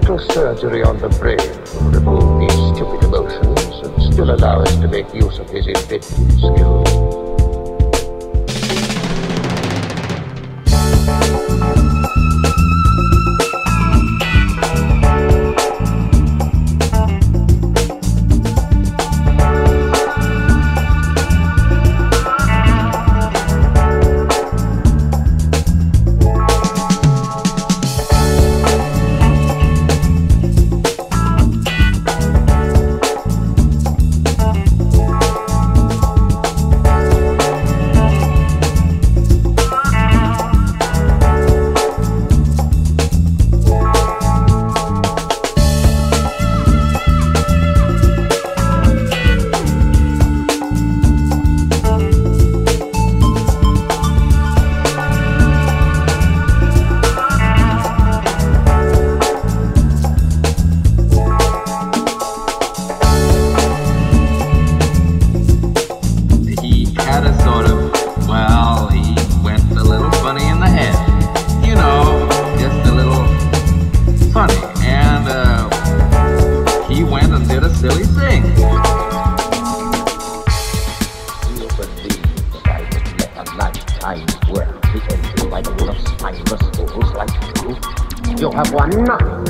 little surgery on the brain will remove these stupid emotions and still allow us to make use of his inventive skill. You have won nothing.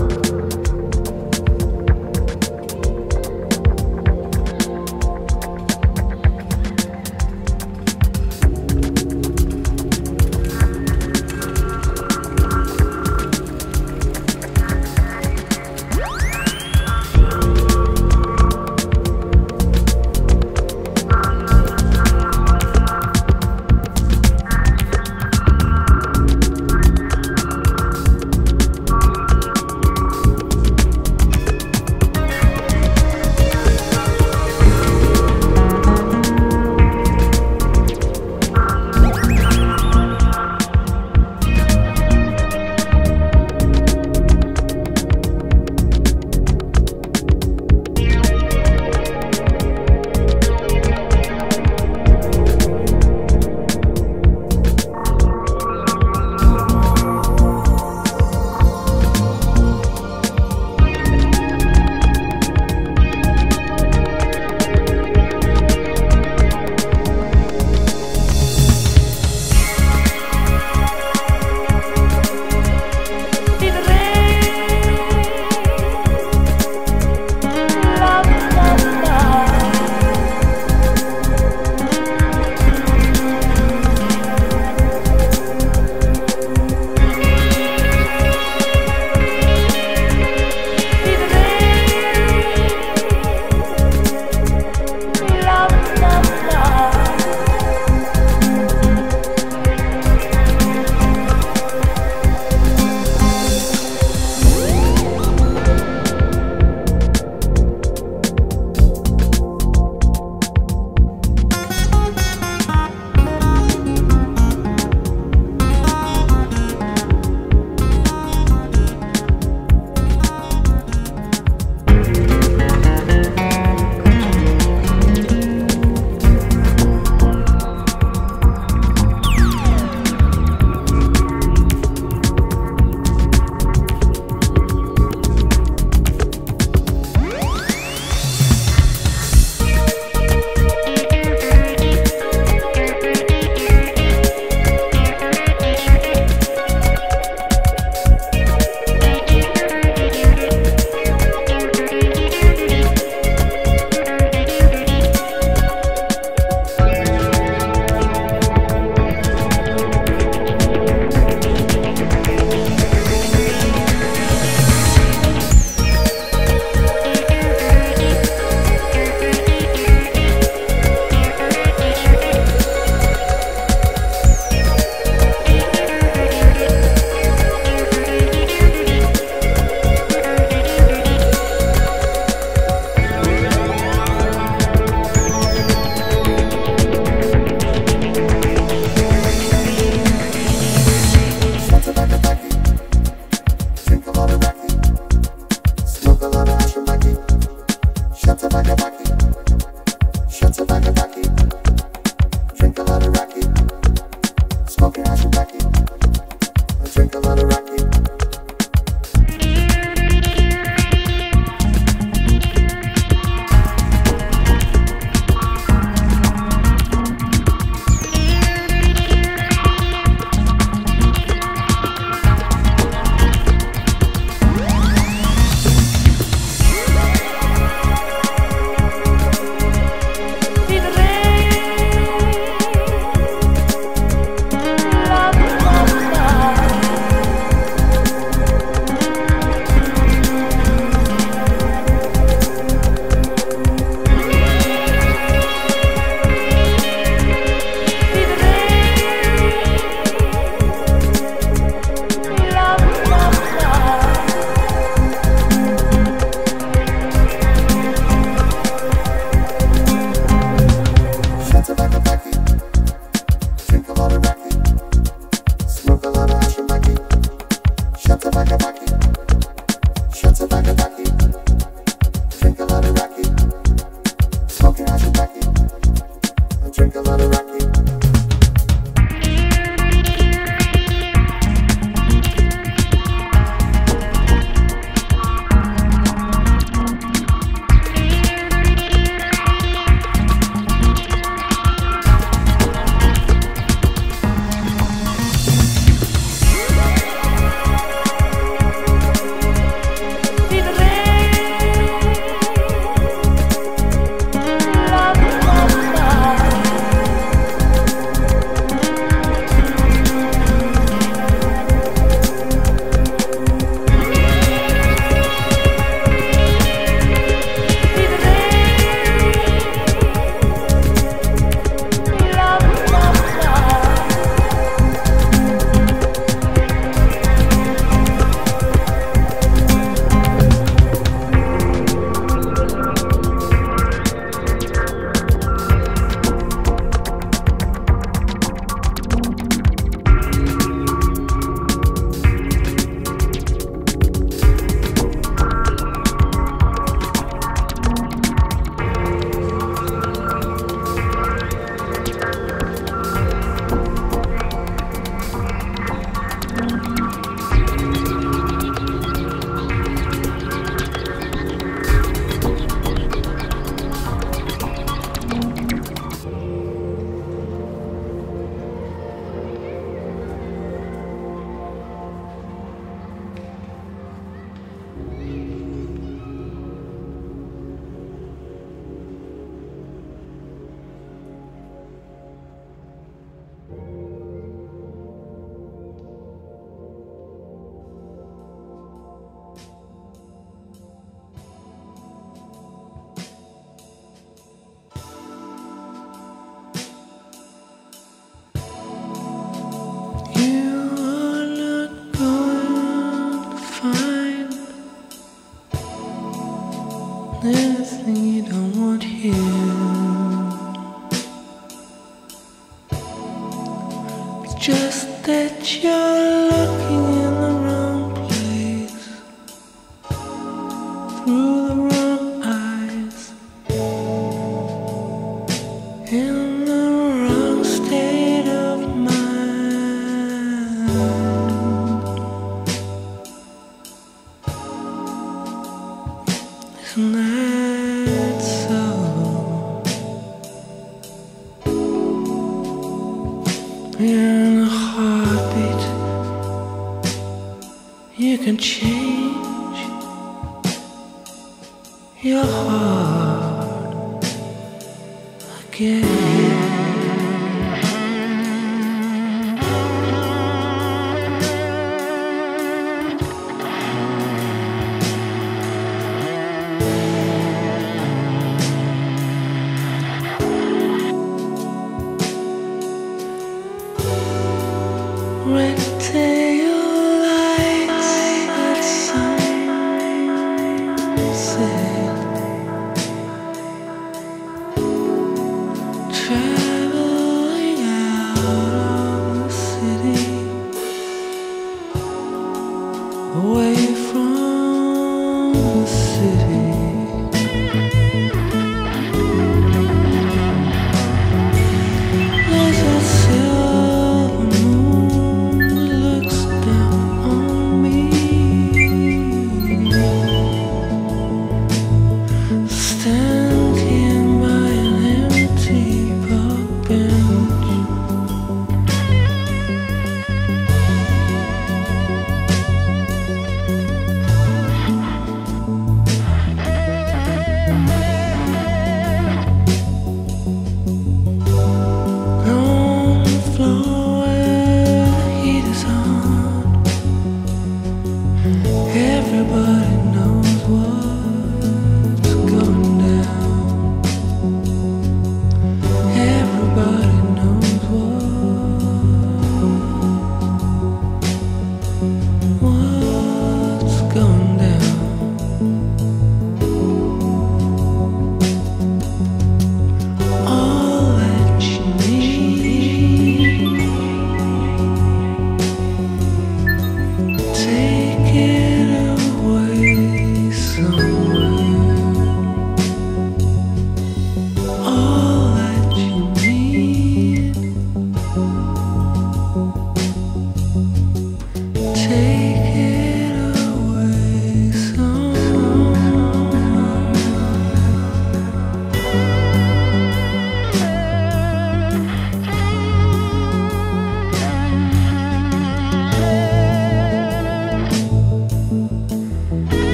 Take